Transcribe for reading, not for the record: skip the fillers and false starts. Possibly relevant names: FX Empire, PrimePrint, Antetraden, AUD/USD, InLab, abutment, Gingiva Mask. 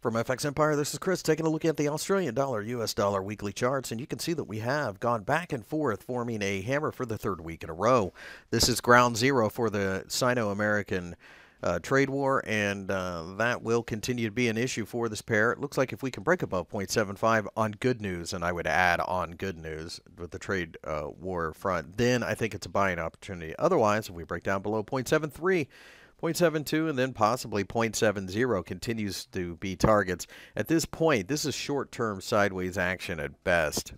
From FX Empire, this is Chris taking a look at the Australian dollar, US dollar weekly charts, and you can see that we have gone back and forth forming a hammer for the third week in a row. This is ground zero for the Sino-American trade war, and that will continue to be an issue for this pair. It looks like if we can break above 0.75 on good news, and I would add on good news with the trade war front, then I think it's a buying opportunity. Otherwise, if we break down below 0.73, 0.72 and then possibly 0.70 continues to be targets. At this point, this is short-term sideways action at best.